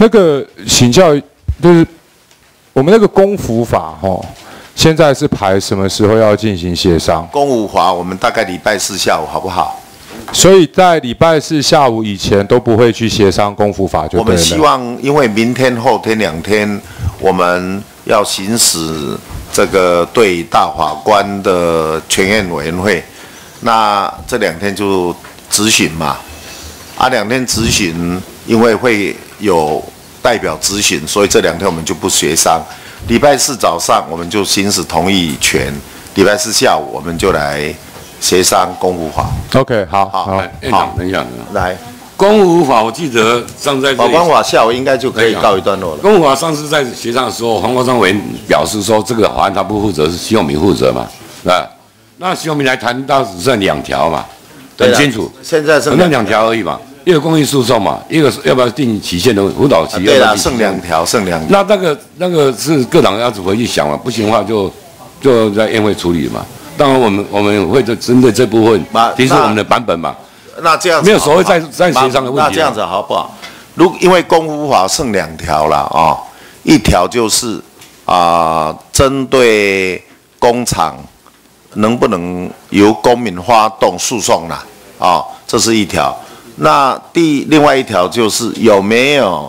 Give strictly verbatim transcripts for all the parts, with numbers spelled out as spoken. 那个请教就是我们那个公服法哈，现在是排什么时候要进行协商？公务法我们大概礼拜四下午好不好？所以在礼拜四下午以前都不会去协商公服法就对了。我们希望，因为明天、后天两天我们要行使这个对大法官的全院委员会，那这两天就质询嘛。 啊，两天咨询，因为会有代表咨询，所以这两天我们就不协商。礼拜四早上我们就行使同意权，礼拜四下午我们就来协商公务法。OK， 好，好，好，院长分享来公务法，我记得上次在法官法下午应该就可以告一段落了。公务法上次在协商的时候，黄国昌委员表示说，这个法案他不负责，是徐永明负责嘛？那那徐永明来谈到只剩两条嘛，很清楚，现在剩两条而已嘛。 一个公益诉讼嘛，一个要不要定期限的辅导期？啊、对啦，剩两条，剩两条。那那个那个是各党要怎么去想嘛？不行的话就就在宴会处理嘛。当然我们我们会针对这部分提出我们的版本嘛。那这样子没有所谓在在协商的问题。那这样子好不好？如因为公务法剩两条啦，哦，一条就是啊、呃，针对工厂能不能由公民发动诉讼啦，哦，这是一条。 那第另外一条就是有没有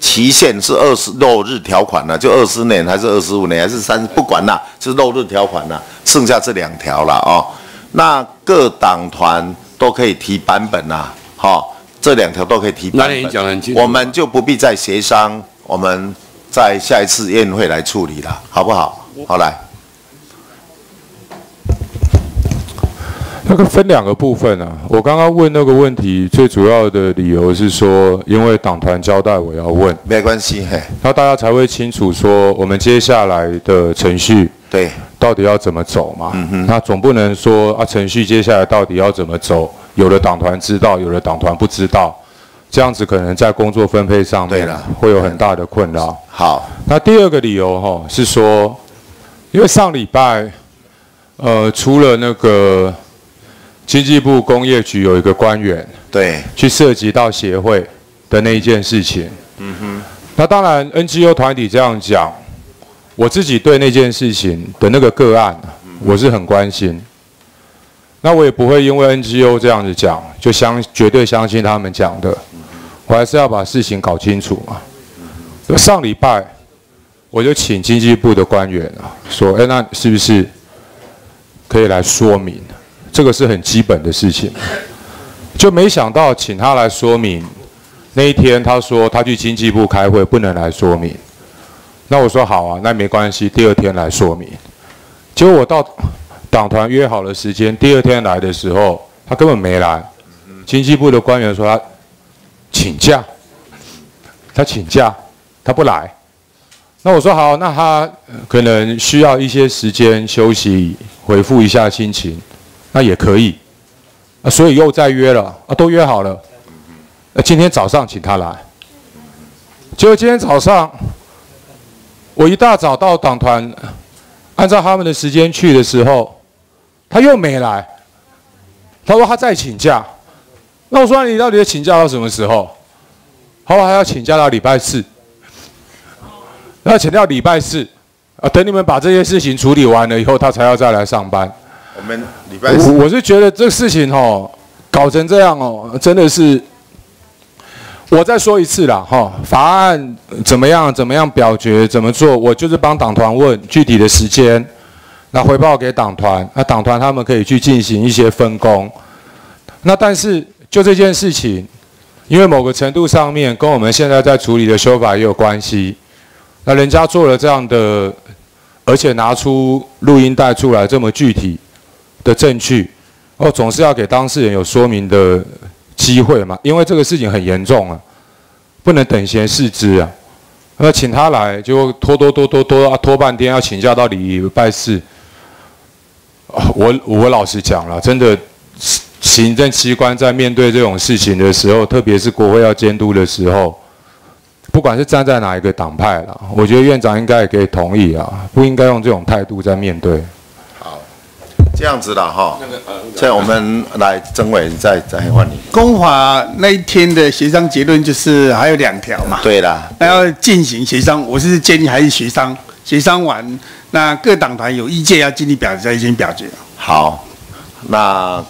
期限是二十六日条款呢、啊？就二十年还是二十五年还是三？不管啦、啊，就是六日条款啦、啊。剩下这两条啦哦。那各党团都可以提版本啦、啊，好、哦，这两条都可以提版本。那你讲得很清楚，我们就不必再协商，我们在下一次宴会来处理啦，好不好？好来。 那个分两个部分啊，我刚刚问那个问题最主要的理由是说，因为党团交代我要问，没关系，嘿，那大家才会清楚说我们接下来的程序对到底要怎么走嘛。嗯哼，那总不能说啊，程序接下来到底要怎么走，有的党团知道，有的党团不知道，这样子可能在工作分配上面会有很大的困扰。好，那第二个理由哈、哦、是说，因为上礼拜呃，除了那个。 经济部工业局有一个官员，对，去涉及到协会的那一件事情。嗯哼，那当然 N G O 团体这样讲，我自己对那件事情的那个个案，我是很关心。那我也不会因为 N G O 这样子讲，就相绝对相信他们讲的，我还是要把事情搞清楚嘛。上礼拜我就请经济部的官员啊，说，哎，那是不是可以来说明？ 这个是很基本的事情，就没想到请他来说明。那一天他说他去经济部开会，不能来说明。那我说好啊，那没关系，第二天来说明。结果我到党团约好了时间，第二天来的时候，他根本没来。经济部的官员说他请假，他请假，他不来。那我说好，那他可能需要一些时间休息，回复一下心情。 那也可以，啊，所以又再约了啊，都约好了，那、啊、今天早上请他来。结果今天早上，我一大早到党团，按照他们的时间去的时候，他又没来。他说他在请假，那我说你到底要请假到什么时候？好，还要请假到礼拜四，要请到礼拜四啊，等你们把这些事情处理完了以后，他才要再来上班。 我们礼拜四，我是觉得这事情哦，搞成这样哦，真的是。我再说一次啦，哈、哦，法案怎么样，怎么样表决，怎么做，我就是帮党团问具体的时间，那回报给党团，那党团他们可以去进行一些分工。那但是就这件事情，因为某个程度上面跟我们现在在处理的修法也有关系，那人家做了这样的，而且拿出录音带出来这么具体。 的证据，哦，总是要给当事人有说明的机会嘛，因为这个事情很严重啊，不能等闲视之啊。那请他来，就拖拖拖拖拖啊，拖半天要请假到礼拜四。哦、我我老实讲了，真的，行政机关在面对这种事情的时候，特别是国会要监督的时候，不管是站在哪一个党派啦，我觉得院长应该也可以同意啊，不应该用这种态度在面对。这样子了哈。那个呃，在我们来曾委再再换你。公法那一天的协商结论就是还有两条嘛。对啦，那要进行协商，我是建议还是协商，协商完那各党团有意见要进行表决，再进行表决。好，那。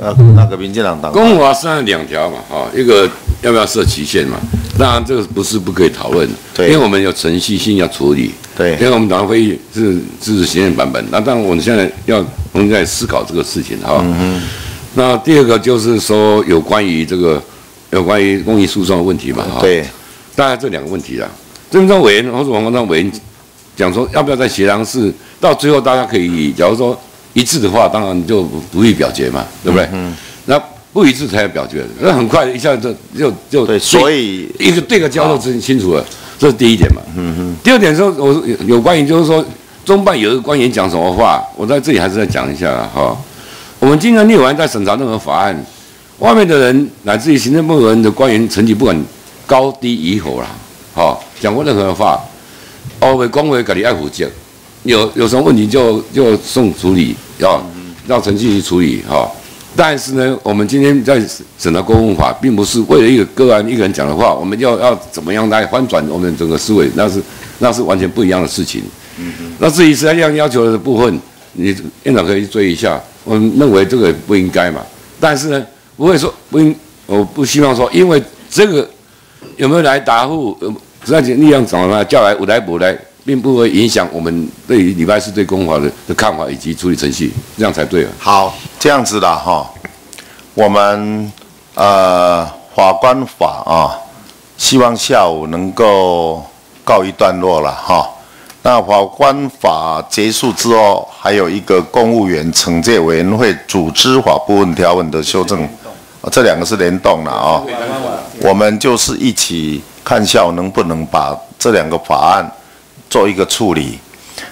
呃，那个民进党党公法是两条嘛，哈、哦，一个要不要设期限嘛？当然这个不是不可以讨论，对，因为我们有程序性要处理，对，因为我们党会议是是行政版本，那当然我们现在要我们在思考这个事情哈。哦、嗯那第二个就是说有关于这个有关于公益诉讼的问题嘛，哈、哦，对，大概这两个问题啦。郑文灿委员或者王国昌委员讲说要不要在协商室，到最后大家可以，假如说。 一致的话，当然就不予表决嘛，对不对？嗯，那不一致才要表决，那很快一下就就就对，所以一个对个交流清清楚了，这是第一点嘛。嗯哼。第二点说，我有关于就是说，中办有一个官员讲什么话，我在这里还是再讲一下哈、哦。我们经常立法院在审查任何法案，外面的人乃至于行政部门的官员层级，不管高低与否啦，好、哦、讲过任何话，哦，为公为改立爱护证。 有有什么问题就就送处理，要让程序去处理哈、哦。但是呢，我们今天在审查公务法，并不是为了一个个案一个人讲的话，我们要要怎么样来翻转我们整个思维，那是那是完全不一样的事情。嗯、那至于实际上要求的部分，你院长可以追一下。我们认为这个不应该嘛，但是呢，不会说不应，我不希望说，因为这个有没有来答复，实际上力量怎么来叫来我来补来。 并不会影响我们对于礼拜四对公法的的看法以及处理程序，这样才对啊。好，这样子的哈，我们呃法官法啊，希望下午能够告一段落了哈。那法官法结束之后，还有一个公务员惩戒委员会组织法部分条文的修正，啊，这两个是联动了啊。我们就是一起看下午能不能把这两个法案。 做一个处理。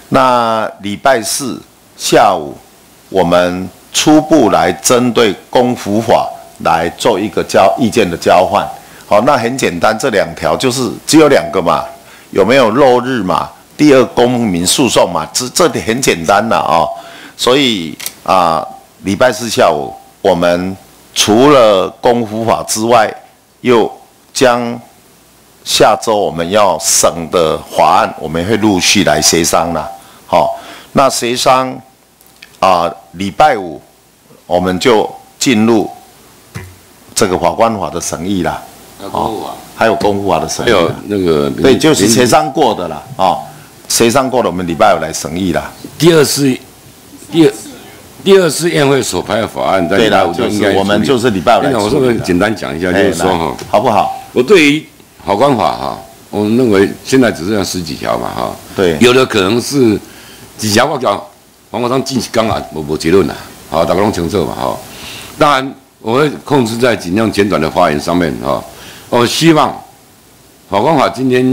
那礼拜四下午，我们初步来针对公服法来做一个交意见的交换。好，那很简单，这两条就是只有两个嘛，有没有落日嘛？第二，公民诉讼嘛，这这点很简单了啊、哦。所以啊、呃，礼拜四下午，我们除了公服法之外，又将。 下周我们要审的法案，我们会陆续来协商啦。好、哦，那协商啊、呃，礼拜五我们就进入这个法官法的审议啦。哦、还有公务法的审议。还有那个对，就是协商过的啦。哦，协商过的，我们礼拜五来审议啦。第二次，第二。 第二次宴会所拍的法案，对啦，就是我们就是礼拜五来处理。我这边简单讲一下，就是说哈，好不好？我对于好官法哈，我们认为现在只剩下十几条嘛哈。对，有的可能是几条我讲，黄国昌进去刚啊，我我结论啦，好，大家拢清楚嘛哈。当然，我会控制在尽量简短的发言上面哈。我希望好官法今天，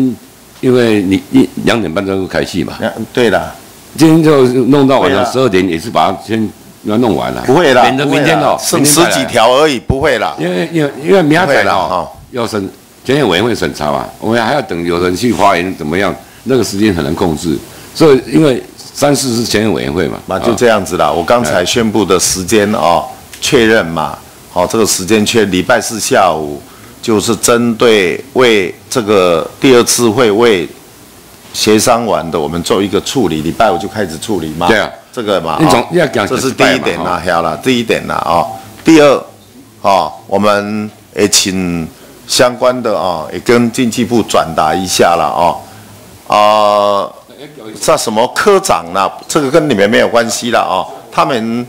因为你一两点半就开戏嘛。对啦，今天就弄到晚上十二点，也是把它先。 要弄完了，不会啦，免得明天哦，剩十几条而已，不会啦。因为因为因为明天哦，要审检验委员会审查嘛，我们还要等有人去发言怎么样，那个时间很难控制。所以因为三四是检验委员会嘛，那就这样子啦。我刚才宣布的时间哦，确认嘛，好，这个时间确礼拜四下午就是针对为这个第二次会为协商完的，我们做一个处理，礼拜五就开始处理嘛。对啊。 这个嘛，哦、这是第一点啦，好了，第一点啦，哦，第二，哦，我们也请相关的哦，也跟经济部转达一下了，哦，啊、呃，像什么科长啦，这个跟你们没有关系了，哦，他们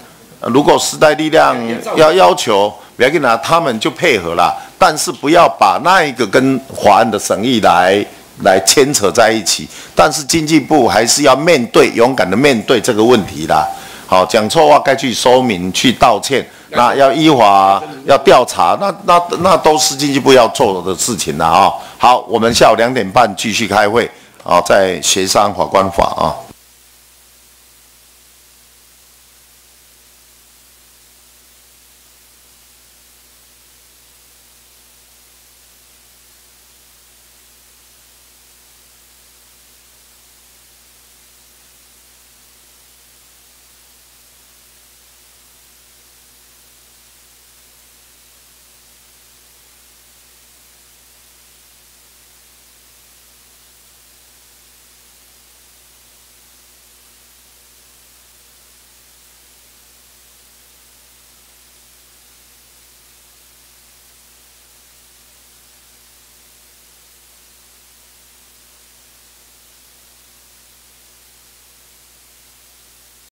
如果时代力量要要求，不要跟他，他们就配合啦，但是不要把那一个跟法案的审议来。 来牵扯在一起，但是经济部还是要面对，勇敢的面对这个问题啦。好，讲错话该去说明、去道歉，那要依法、要调查，那那那都是经济部要做的事情啦。啊、哦，好，我们下午两点半继续开会，啊、哦，再协商法官法啊。哦